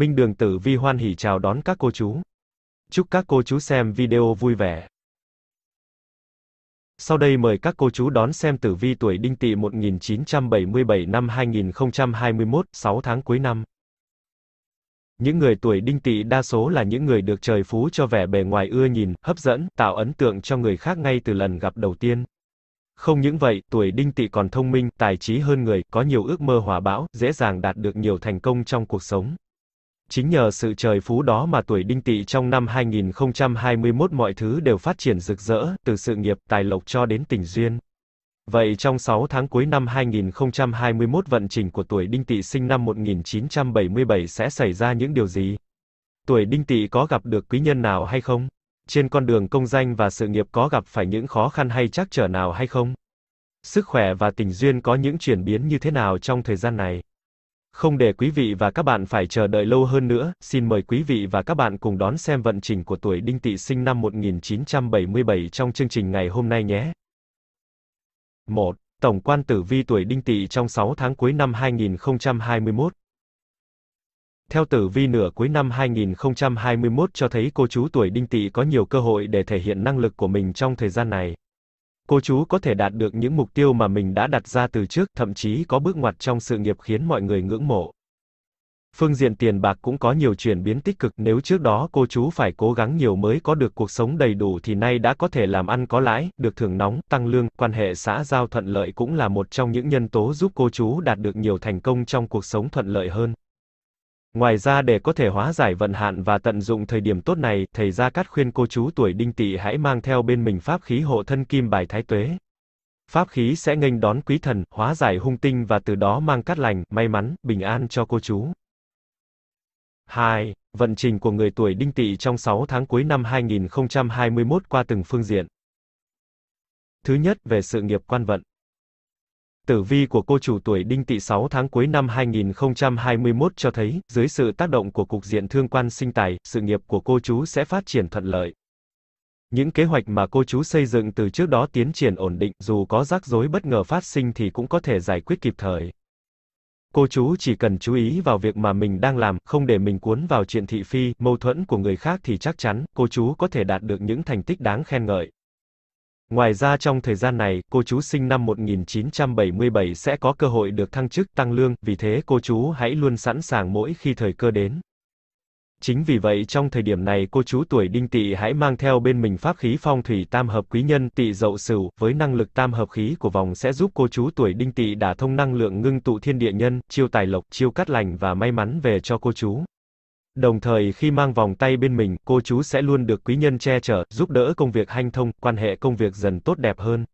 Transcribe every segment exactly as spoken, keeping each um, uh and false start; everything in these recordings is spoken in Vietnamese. Minh Đường Tử Vi hoan hỉ chào đón các cô chú. Chúc các cô chú xem video vui vẻ. Sau đây mời các cô chú đón xem tử vi tuổi Đinh Tị một nghìn chín trăm bảy mươi bảy năm hai nghìn không trăm hai mươi mốt, sáu tháng cuối năm. Những người tuổi Đinh Tị đa số là những người được trời phú cho vẻ bề ngoài ưa nhìn, hấp dẫn, tạo ấn tượng cho người khác ngay từ lần gặp đầu tiên. Không những vậy, tuổi Đinh Tị còn thông minh, tài trí hơn người, có nhiều ước mơ hòa bão, dễ dàng đạt được nhiều thành công trong cuộc sống. Chính nhờ sự trời phú đó mà tuổi Đinh Tị trong năm hai nghìn không trăm hai mươi mốt mọi thứ đều phát triển rực rỡ, từ sự nghiệp, tài lộc cho đến tình duyên. Vậy trong sáu tháng cuối năm hai nghìn không trăm hai mươi mốt vận trình của tuổi Đinh Tị sinh năm một nghìn chín trăm bảy mươi bảy sẽ xảy ra những điều gì? Tuổi Đinh Tị có gặp được quý nhân nào hay không? Trên con đường công danh và sự nghiệp có gặp phải những khó khăn hay trắc trở nào hay không? Sức khỏe và tình duyên có những chuyển biến như thế nào trong thời gian này? Không để quý vị và các bạn phải chờ đợi lâu hơn nữa, xin mời quý vị và các bạn cùng đón xem vận trình của tuổi Đinh Tị sinh năm một nghìn chín trăm bảy mươi bảy trong chương trình ngày hôm nay nhé. một. Tổng quan tử vi tuổi Đinh Tị trong sáu tháng cuối năm hai nghìn không trăm hai mươi mốt. Theo tử vi nửa cuối năm hai nghìn không trăm hai mươi mốt cho thấy cô chú tuổi Đinh Tị có nhiều cơ hội để thể hiện năng lực của mình trong thời gian này. Cô chú có thể đạt được những mục tiêu mà mình đã đặt ra từ trước, thậm chí có bước ngoặt trong sự nghiệp khiến mọi người ngưỡng mộ. Phương diện tiền bạc cũng có nhiều chuyển biến tích cực, nếu trước đó cô chú phải cố gắng nhiều mới có được cuộc sống đầy đủ thì nay đã có thể làm ăn có lãi, được thưởng nóng, tăng lương, quan hệ xã giao thuận lợi cũng là một trong những nhân tố giúp cô chú đạt được nhiều thành công trong cuộc sống thuận lợi hơn. Ngoài ra để có thể hóa giải vận hạn và tận dụng thời điểm tốt này, thầy Gia Cát khuyên cô chú tuổi Đinh Tị hãy mang theo bên mình pháp khí hộ thân kim bài Thái Tuế. Pháp khí sẽ nghênh đón quý thần, hóa giải hung tinh và từ đó mang cát lành, may mắn, bình an cho cô chú. hai. Vận trình của người tuổi Đinh Tị trong sáu tháng cuối năm hai nghìn không trăm hai mươi mốt qua từng phương diện. Thứ nhất, về sự nghiệp quan vận. Tử vi của cô chủ tuổi Đinh Tị sáu tháng cuối năm hai nghìn không trăm hai mươi mốt cho thấy, dưới sự tác động của cục diện thương quan sinh tài, sự nghiệp của cô chú sẽ phát triển thuận lợi. Những kế hoạch mà cô chú xây dựng từ trước đó tiến triển ổn định, dù có rắc rối bất ngờ phát sinh thì cũng có thể giải quyết kịp thời. Cô chú chỉ cần chú ý vào việc mà mình đang làm, không để mình cuốn vào chuyện thị phi, mâu thuẫn của người khác thì chắc chắn, cô chú có thể đạt được những thành tích đáng khen ngợi. Ngoài ra trong thời gian này, cô chú sinh năm một nghìn chín trăm bảy mươi bảy sẽ có cơ hội được thăng chức tăng lương, vì thế cô chú hãy luôn sẵn sàng mỗi khi thời cơ đến. Chính vì vậy trong thời điểm này cô chú tuổi Đinh Tị hãy mang theo bên mình pháp khí phong thủy tam hợp quý nhân Tị Dậu Sửu, với năng lực tam hợp khí của vòng sẽ giúp cô chú tuổi Đinh Tị đả thông năng lượng ngưng tụ thiên địa nhân, chiêu tài lộc, chiêu cát lành và may mắn về cho cô chú. Đồng thời khi mang vòng tay bên mình, cô chú sẽ luôn được quý nhân che chở, giúp đỡ công việc hanh thông, quan hệ công việc dần tốt đẹp hơn.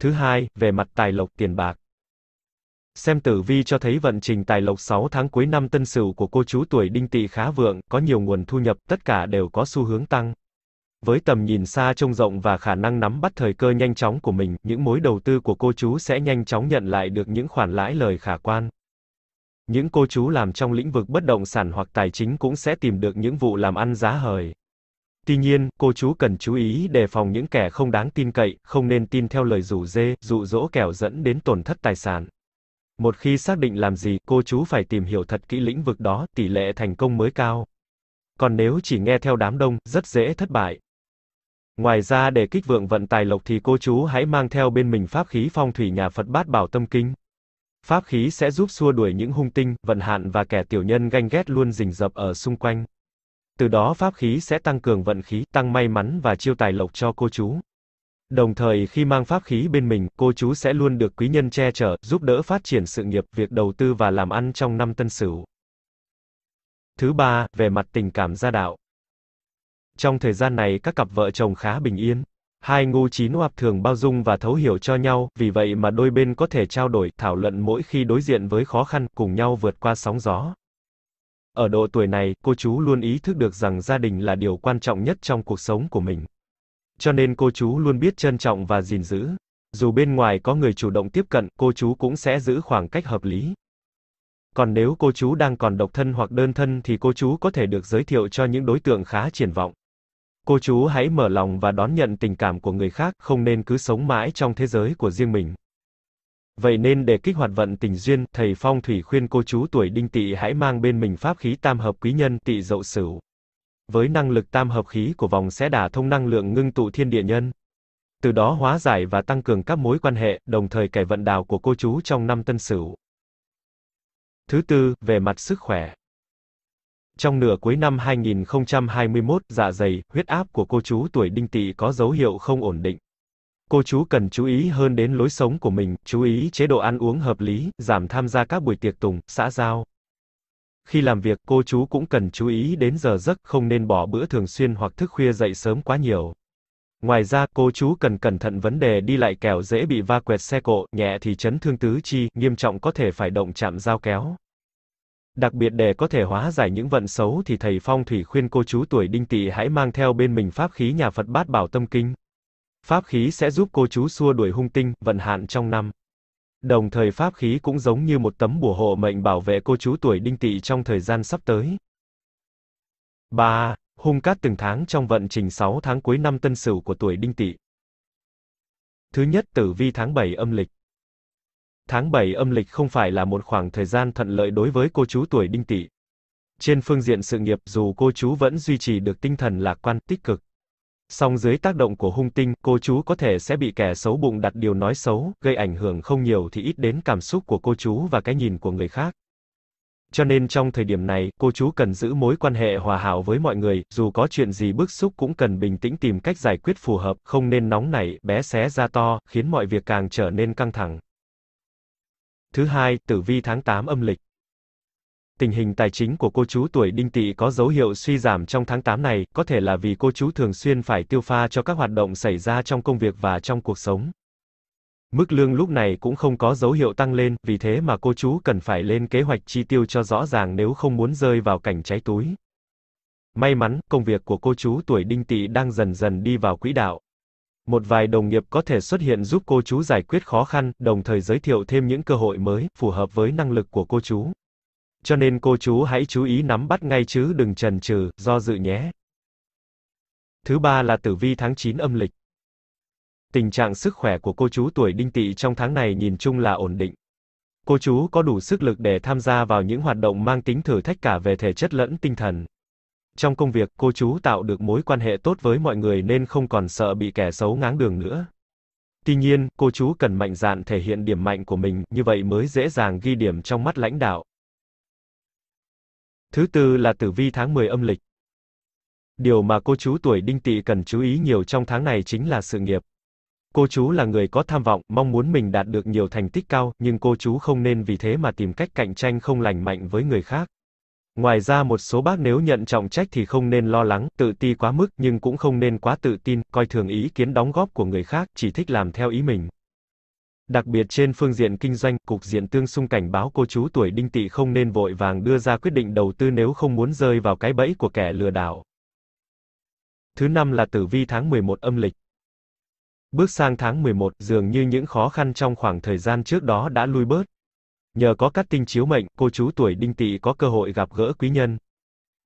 Thứ hai, về mặt tài lộc tiền bạc. Xem tử vi cho thấy vận trình tài lộc sáu tháng cuối năm Tân Sửu của cô chú tuổi Đinh Tị khá vượng, có nhiều nguồn thu nhập, tất cả đều có xu hướng tăng. Với tầm nhìn xa trông rộng và khả năng nắm bắt thời cơ nhanh chóng của mình, những mối đầu tư của cô chú sẽ nhanh chóng nhận lại được những khoản lãi lời khả quan. Những cô chú làm trong lĩnh vực bất động sản hoặc tài chính cũng sẽ tìm được những vụ làm ăn giá hời. Tuy nhiên, cô chú cần chú ý đề phòng những kẻ không đáng tin cậy, không nên tin theo lời rủ dê, dụ dỗ kẻo dẫn đến tổn thất tài sản. Một khi xác định làm gì, cô chú phải tìm hiểu thật kỹ lĩnh vực đó, tỷ lệ thành công mới cao. Còn nếu chỉ nghe theo đám đông, rất dễ thất bại. Ngoài ra để kích vượng vận tài lộc thì cô chú hãy mang theo bên mình pháp khí phong thủy nhà Phật Bát Bảo Tâm Kinh. Pháp khí sẽ giúp xua đuổi những hung tinh, vận hạn và kẻ tiểu nhân ganh ghét luôn rình rập ở xung quanh. Từ đó pháp khí sẽ tăng cường vận khí, tăng may mắn và chiêu tài lộc cho cô chú. Đồng thời khi mang pháp khí bên mình, cô chú sẽ luôn được quý nhân che chở, giúp đỡ phát triển sự nghiệp, việc đầu tư và làm ăn trong năm Tân Sửu. Thứ ba, về mặt tình cảm gia đạo. Trong thời gian này các cặp vợ chồng khá bình yên. Hai ngũ chín oạp thường bao dung và thấu hiểu cho nhau, vì vậy mà đôi bên có thể trao đổi, thảo luận mỗi khi đối diện với khó khăn, cùng nhau vượt qua sóng gió. Ở độ tuổi này, cô chú luôn ý thức được rằng gia đình là điều quan trọng nhất trong cuộc sống của mình. Cho nên cô chú luôn biết trân trọng và gìn giữ. Dù bên ngoài có người chủ động tiếp cận, cô chú cũng sẽ giữ khoảng cách hợp lý. Còn nếu cô chú đang còn độc thân hoặc đơn thân thì cô chú có thể được giới thiệu cho những đối tượng khá triển vọng. Cô chú hãy mở lòng và đón nhận tình cảm của người khác, không nên cứ sống mãi trong thế giới của riêng mình. Vậy nên để kích hoạt vận tình duyên, thầy phong thủy khuyên cô chú tuổi Đinh Tị hãy mang bên mình pháp khí tam hợp quý nhân Tị Dậu Sửu. Với năng lực tam hợp khí của vòng sẽ đả thông năng lượng ngưng tụ thiên địa nhân. Từ đó hóa giải và tăng cường các mối quan hệ, đồng thời cải vận đào của cô chú trong năm Tân Sửu. Thứ tư, về mặt sức khỏe. Trong nửa cuối năm hai nghìn không trăm hai mươi mốt, dạ dày, huyết áp của cô chú tuổi Đinh Tị có dấu hiệu không ổn định. Cô chú cần chú ý hơn đến lối sống của mình, chú ý chế độ ăn uống hợp lý, giảm tham gia các buổi tiệc tùng, xã giao. Khi làm việc, cô chú cũng cần chú ý đến giờ giấc, không nên bỏ bữa thường xuyên hoặc thức khuya dậy sớm quá nhiều. Ngoài ra, cô chú cần cẩn thận vấn đề đi lại kẻo dễ bị va quẹt xe cộ, nhẹ thì chấn thương tứ chi, nghiêm trọng có thể phải động chạm dao kéo. Đặc biệt để có thể hóa giải những vận xấu thì thầy phong thủy khuyên cô chú tuổi Đinh Tị hãy mang theo bên mình pháp khí nhà Phật Bát Bảo Tâm Kinh. Pháp khí sẽ giúp cô chú xua đuổi hung tinh, vận hạn trong năm. Đồng thời pháp khí cũng giống như một tấm bùa hộ mệnh bảo vệ cô chú tuổi Đinh Tị trong thời gian sắp tới. ba. Hung cát từng tháng trong vận trình sáu tháng cuối năm Tân Sửu của tuổi Đinh Tị. Thứ nhất, tử vi tháng bảy âm lịch. Tháng bảy âm lịch không phải là một khoảng thời gian thuận lợi đối với cô chú tuổi Đinh Tị. Trên phương diện sự nghiệp, dù cô chú vẫn duy trì được tinh thần lạc quan, tích cực. Song dưới tác động của hung tinh, cô chú có thể sẽ bị kẻ xấu bụng đặt điều nói xấu, gây ảnh hưởng không nhiều thì ít đến cảm xúc của cô chú và cái nhìn của người khác. Cho nên trong thời điểm này, cô chú cần giữ mối quan hệ hòa hảo với mọi người, dù có chuyện gì bức xúc cũng cần bình tĩnh tìm cách giải quyết phù hợp, không nên nóng nảy, bé xé ra to, khiến mọi việc càng trở nên căng thẳng. Thứ hai, tử vi tháng tám âm lịch. Tình hình tài chính của cô chú tuổi Đinh Tị có dấu hiệu suy giảm trong tháng tám này, có thể là vì cô chú thường xuyên phải tiêu pha cho các hoạt động xảy ra trong công việc và trong cuộc sống. Mức lương lúc này cũng không có dấu hiệu tăng lên, vì thế mà cô chú cần phải lên kế hoạch chi tiêu cho rõ ràng nếu không muốn rơi vào cảnh cháy túi. May mắn, công việc của cô chú tuổi Đinh Tị đang dần dần đi vào quỹ đạo. Một vài đồng nghiệp có thể xuất hiện giúp cô chú giải quyết khó khăn, đồng thời giới thiệu thêm những cơ hội mới, phù hợp với năng lực của cô chú. Cho nên cô chú hãy chú ý nắm bắt ngay chứ đừng chần chừ, do dự nhé. Thứ ba là tử vi tháng chín âm lịch. Tình trạng sức khỏe của cô chú tuổi Đinh Tị trong tháng này nhìn chung là ổn định. Cô chú có đủ sức lực để tham gia vào những hoạt động mang tính thử thách cả về thể chất lẫn tinh thần. Trong công việc, cô chú tạo được mối quan hệ tốt với mọi người nên không còn sợ bị kẻ xấu ngáng đường nữa. Tuy nhiên, cô chú cần mạnh dạn thể hiện điểm mạnh của mình, như vậy mới dễ dàng ghi điểm trong mắt lãnh đạo. Thứ tư là tử vi tháng mười âm lịch. Điều mà cô chú tuổi Đinh Tị cần chú ý nhiều trong tháng này chính là sự nghiệp. Cô chú là người có tham vọng, mong muốn mình đạt được nhiều thành tích cao, nhưng cô chú không nên vì thế mà tìm cách cạnh tranh không lành mạnh với người khác. Ngoài ra một số bác nếu nhận trọng trách thì không nên lo lắng, tự ti quá mức, nhưng cũng không nên quá tự tin, coi thường ý kiến đóng góp của người khác, chỉ thích làm theo ý mình. Đặc biệt trên phương diện kinh doanh, cục diện tương xung cảnh báo cô chú tuổi Đinh Tị không nên vội vàng đưa ra quyết định đầu tư nếu không muốn rơi vào cái bẫy của kẻ lừa đảo. Thứ năm là tử vi tháng mười một âm lịch. Bước sang tháng mười một, dường như những khó khăn trong khoảng thời gian trước đó đã lui bớt. Nhờ có cát tinh chiếu mệnh, cô chú tuổi Đinh Tị có cơ hội gặp gỡ quý nhân.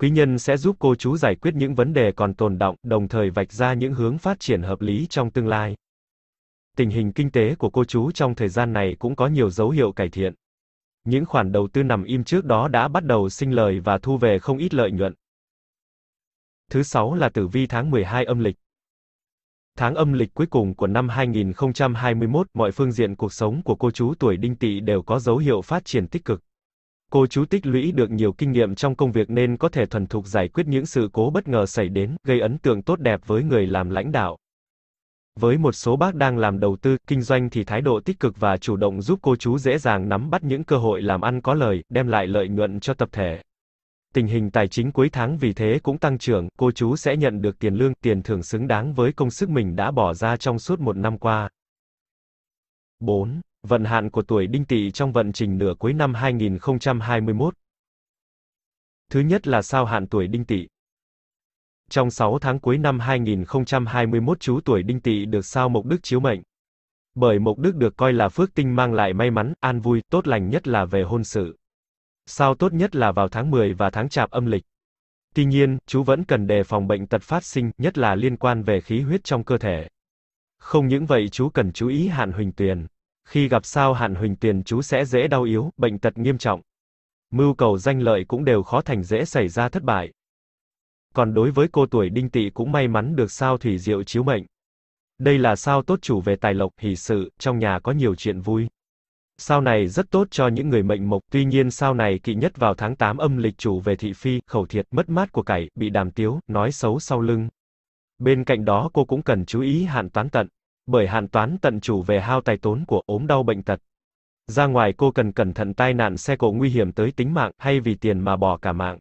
Quý nhân sẽ giúp cô chú giải quyết những vấn đề còn tồn đọng, đồng thời vạch ra những hướng phát triển hợp lý trong tương lai. Tình hình kinh tế của cô chú trong thời gian này cũng có nhiều dấu hiệu cải thiện. Những khoản đầu tư nằm im trước đó đã bắt đầu sinh lời và thu về không ít lợi nhuận. Thứ sáu là tử vi tháng mười hai âm lịch. Tháng âm lịch cuối cùng của năm hai nghìn không trăm hai mươi mốt, mọi phương diện cuộc sống của cô chú tuổi Đinh Tị đều có dấu hiệu phát triển tích cực. Cô chú tích lũy được nhiều kinh nghiệm trong công việc nên có thể thuần thục giải quyết những sự cố bất ngờ xảy đến, gây ấn tượng tốt đẹp với người làm lãnh đạo. Với một số bác đang làm đầu tư, kinh doanh thì thái độ tích cực và chủ động giúp cô chú dễ dàng nắm bắt những cơ hội làm ăn có lời, đem lại lợi nhuận cho tập thể. Tình hình tài chính cuối tháng vì thế cũng tăng trưởng, cô chú sẽ nhận được tiền lương, tiền thưởng xứng đáng với công sức mình đã bỏ ra trong suốt một năm qua. bốn. Vận hạn của tuổi Đinh Tị trong vận trình nửa cuối năm hai nghìn không trăm hai mươi mốt. Thứ nhất là sao hạn tuổi Đinh Tị. Trong sáu tháng cuối năm hai nghìn không trăm hai mươi mốt, chú tuổi Đinh Tị được sao Mộc Đức chiếu mệnh. Bởi Mộc Đức được coi là phước tinh mang lại may mắn, an vui, tốt lành nhất là về hôn sự. Sao tốt nhất là vào tháng mười và tháng Chạp âm lịch. Tuy nhiên, chú vẫn cần đề phòng bệnh tật phát sinh, nhất là liên quan về khí huyết trong cơ thể. Không những vậy chú cần chú ý hạn huỳnh tuyền. khi gặp sao hạn huỳnh tiền chú sẽ dễ đau yếu, bệnh tật nghiêm trọng. Mưu cầu danh lợi cũng đều khó thành, dễ xảy ra thất bại. Còn đối với cô tuổi Đinh Tị cũng may mắn được sao thủy diệu chiếu mệnh. Đây là sao tốt chủ về tài lộc, hỷ sự, trong nhà có nhiều chuyện vui. Sao này rất tốt cho những người mệnh mộc, tuy nhiên sao này kỵ nhất vào tháng tám âm lịch chủ về thị phi, khẩu thiệt, mất mát của cải, bị đàm tiếu, nói xấu sau lưng. Bên cạnh đó cô cũng cần chú ý hạn toán tận, bởi hạn toán tận chủ về hao tài tốn của, ốm đau bệnh tật. Ra ngoài cô cần cẩn thận tai nạn xe cộ nguy hiểm tới tính mạng, hay vì tiền mà bỏ cả mạng.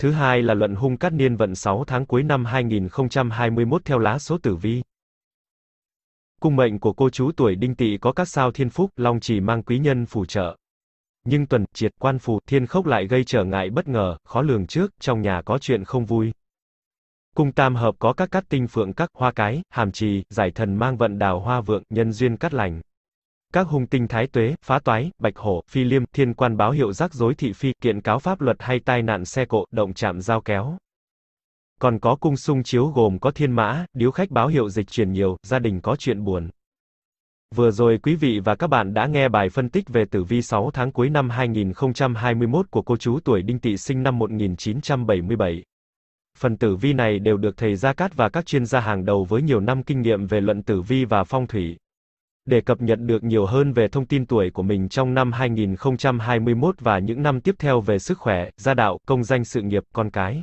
Thứ hai là luận hung cát niên vận sáu tháng cuối năm hai nghìn không trăm hai mươi mốt theo lá số tử vi. Cung mệnh của cô chú tuổi Đinh Tị có các sao thiên phúc, long trì mang quý nhân phù trợ. Nhưng tuần, triệt, quan phù, thiên khốc lại gây trở ngại bất ngờ, khó lường trước, trong nhà có chuyện không vui. Cung tam hợp có các cát tinh phượng các, hoa cái, hàm trì, giải thần mang vận đào hoa vượng, nhân duyên cát lành. Các hung tinh thái tuế, phá toái, bạch hổ, phi liêm, thiên quan báo hiệu rắc rối thị phi, kiện cáo pháp luật hay tai nạn xe cộ, động chạm dao kéo. Còn có cung xung chiếu gồm có thiên mã, điếu khách báo hiệu dịch chuyển nhiều, gia đình có chuyện buồn. Vừa rồi quý vị và các bạn đã nghe bài phân tích về tử vi sáu tháng cuối năm hai nghìn không trăm hai mươi mốt của cô chú tuổi Đinh Tị sinh năm một nghìn chín trăm bảy mươi bảy. Phần tử vi này đều được thầy Gia Cát và các chuyên gia hàng đầu với nhiều năm kinh nghiệm về luận tử vi và phong thủy. Để cập nhật được nhiều hơn về thông tin tuổi của mình trong năm hai nghìn không trăm hai mươi mốt và những năm tiếp theo về sức khỏe, gia đạo, công danh sự nghiệp, con cái.